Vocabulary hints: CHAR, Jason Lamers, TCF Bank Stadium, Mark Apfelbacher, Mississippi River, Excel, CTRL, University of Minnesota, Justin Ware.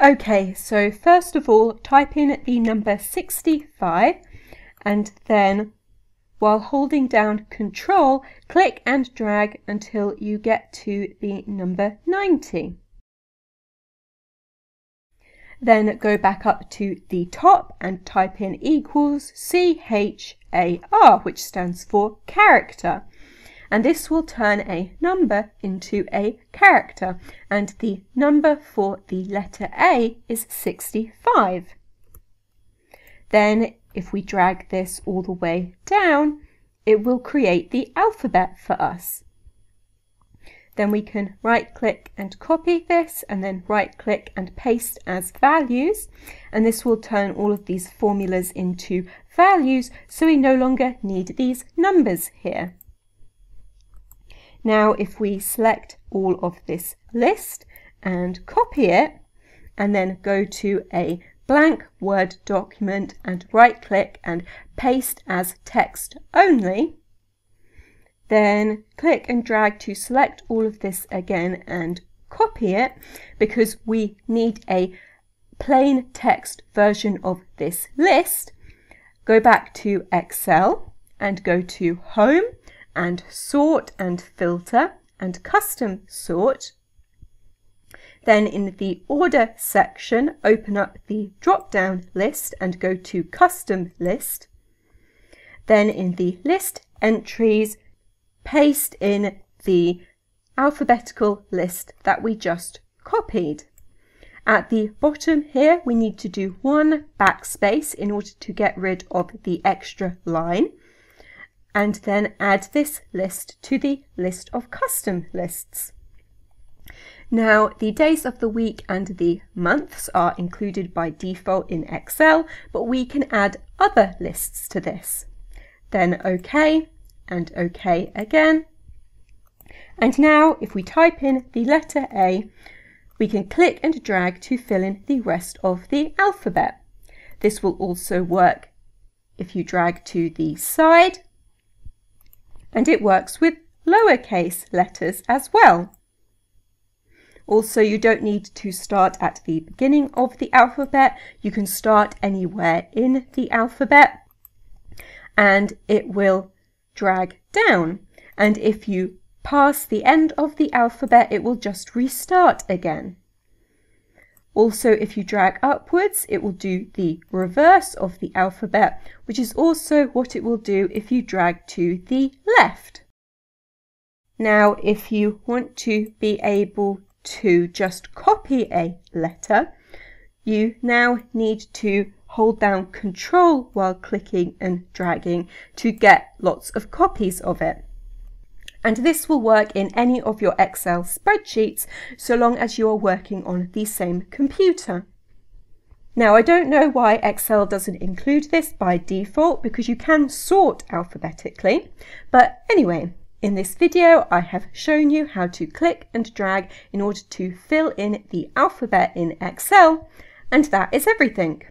Okay, so first of all, type in the number 65 and then while holding down Control, click and drag until you get to the number 90. Then go back up to the top and type in equals CHAR, which stands for character. And this will turn a number into a character. And the number for the letter A is 65. Then if we drag this all the way down, it will create the alphabet for us. Then we can right-click and copy this, and then right-click and paste as values. And this will turn all of these formulas into values, so we no longer need these numbers here. Now, if we select all of this list and copy it, and then go to a blank Word document and right-click and paste as text only, then click and drag to select all of this again and copy it, because we need a plain text version of this list. Go back to Excel and go to Home and Sort and Filter and Custom Sort. Then in the Order section, open up the drop-down list and go to Custom List. Then in the List Entries, paste in the alphabetical list that we just copied. At the bottom here, we need to do one backspace in order to get rid of the extra line, and then add this list to the list of custom lists. Now, the days of the week and the months are included by default in Excel, but we can add other lists to this. Then OK, and OK again. And now, if we type in the letter A, we can click and drag to fill in the rest of the alphabet. This will also work if you drag to the side, and it works with lowercase letters as well. Also, you don't need to start at the beginning of the alphabet. You can start anywhere in the alphabet, and it will drag down. And if you pass the end of the alphabet, it will just restart again. Also, if you drag upwards, it will do the reverse of the alphabet, which is also what it will do if you drag to the left. Now, if you want to be able to just copy a letter, you now need to hold down Control while clicking and dragging to get lots of copies of it. And this will work in any of your Excel spreadsheets, so long as you're working on the same computer. Now, I don't know why Excel doesn't include this by default, because you can sort alphabetically. But anyway, in this video, I have shown you how to click and drag in order to fill in the alphabet in Excel, and that is everything.